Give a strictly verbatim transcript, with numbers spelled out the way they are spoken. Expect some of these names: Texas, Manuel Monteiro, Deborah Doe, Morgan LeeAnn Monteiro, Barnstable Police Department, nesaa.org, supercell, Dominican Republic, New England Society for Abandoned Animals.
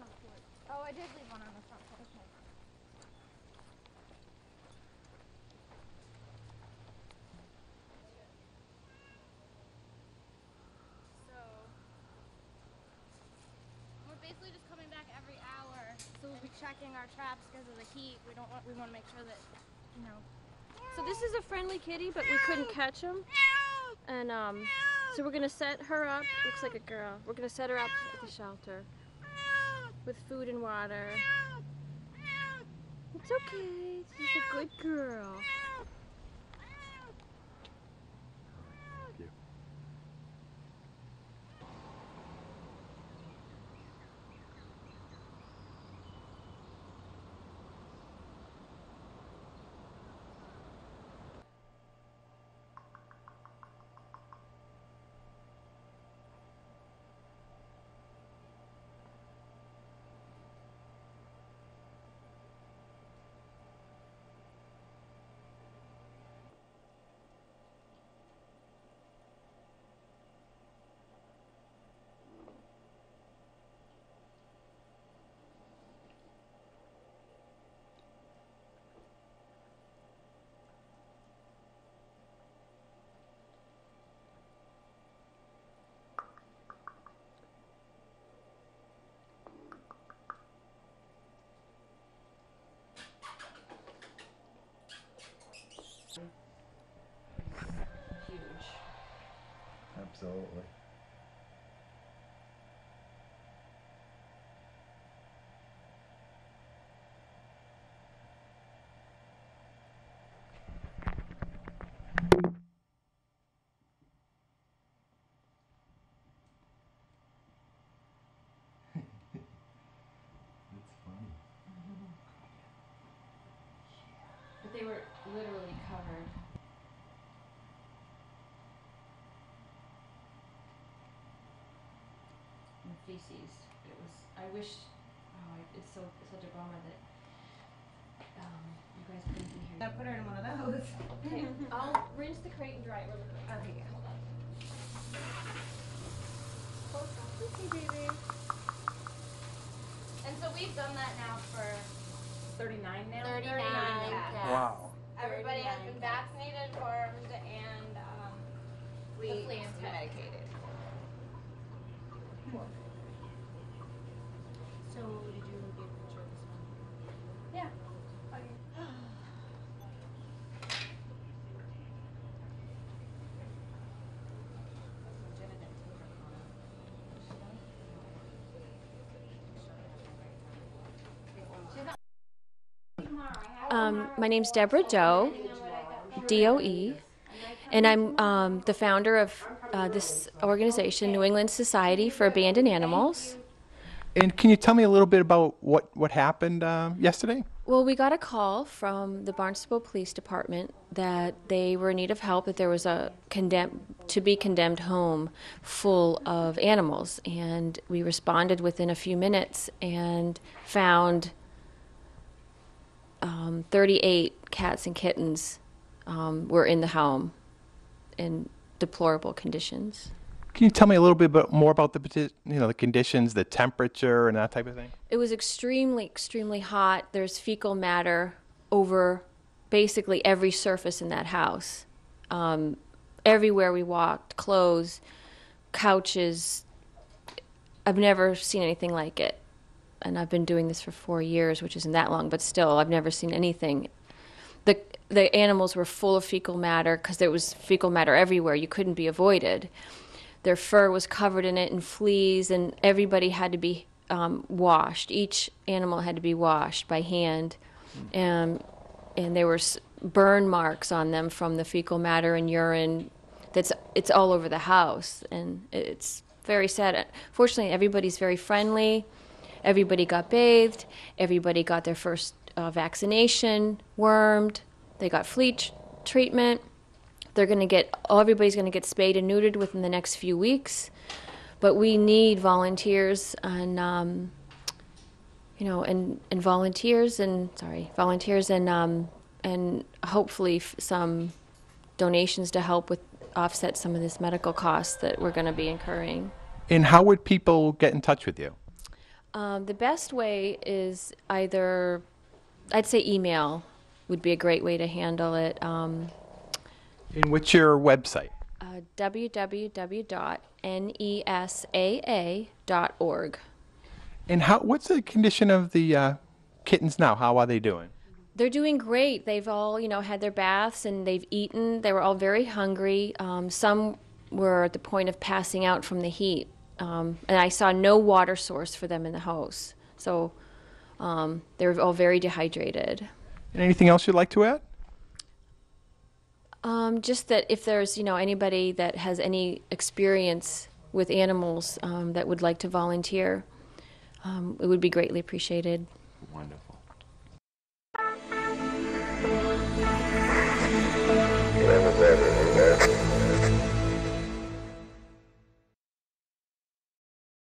front porch. Oh, I did leave one on the front porch. Okay. So we're basically just coming back every hour. So we'll be checking our traps because of the heat. We don't want. We want to make sure that, you know. So this is a friendly kitty, but we couldn't catch him. And um, so we're gonna set her up. Looks like a girl. We're gonna set her up at the shelter with food and water. It's okay. She's a good girl. Huge. Absolutely. But they were literally covered. In feces. It was, I wish, oh, it's so it's such a bummer that um, you guys couldn't be here. I put her in one of those. Okay, I'll rinse the crate and dry it real quick. Okay, yeah. Hold on. Close up. Okay, baby. And so we've done that now for thirty-nine now? thirty-nine, thirty-nine cats. Wow. Everybody has been vaccinated for and um, we the flea and medicated. Cool. So did you get a picture of this one? Yeah. Okay. Um, my name's Deborah Doe, D O E, and I'm um, the founder of uh, this organization, New England Society for Abandoned Animals. And can you tell me a little bit about what, what happened uh, yesterday? Well, we got a call from the Barnstable Police Department that they were in need of help, that there was a condemned, to be condemned home full of animals. And we responded within a few minutes and found Um, thirty-eight cats and kittens um, were in the home in deplorable conditions. Can you tell me a little bit more about the, you know, the conditions, the temperature and that type of thing? It was extremely, extremely hot. There's fecal matter over basically every surface in that house. Um, everywhere we walked, clothes, couches. I've never seen anything like it. And I've been doing this for four years, which isn't that long, but still, I've never seen anything. The the animals were full of fecal matter because there was fecal matter everywhere. You couldn't be avoided. Their fur was covered in it and fleas, and everybody had to be um, washed. Each animal had to be washed by hand, and, and there were burn marks on them from the fecal matter and urine. That's it's all over the house, and it's very sad. Fortunately, everybody's very friendly. Everybody got bathed, everybody got their first uh, vaccination, wormed, they got flea treatment. They're going to get, oh, everybody's going to get spayed and neutered within the next few weeks. But we need volunteers and, um, you know, and, and volunteers and, sorry, volunteers and, um, and hopefully f some donations to help with offset some of this medical costs that we're going to be incurring. And how would people get in touch with you? Um, the best way is either, I'd say email would be a great way to handle it. Um, and what's your website? Uh, w w w dot n e s a a dot org. And how? What's the condition of the uh, kittens now? How are they doing? They're doing great. They've all, you know, had their baths and they've eaten. They were all very hungry. Um, some were at the point of passing out from the heat. Um, and I saw no water source for them in the house. So um, they were all very dehydrated. And anything else you'd like to add? Um, just that if there's, you know, anybody that has any experience with animals um, that would like to volunteer, um, it would be greatly appreciated. Wonderful.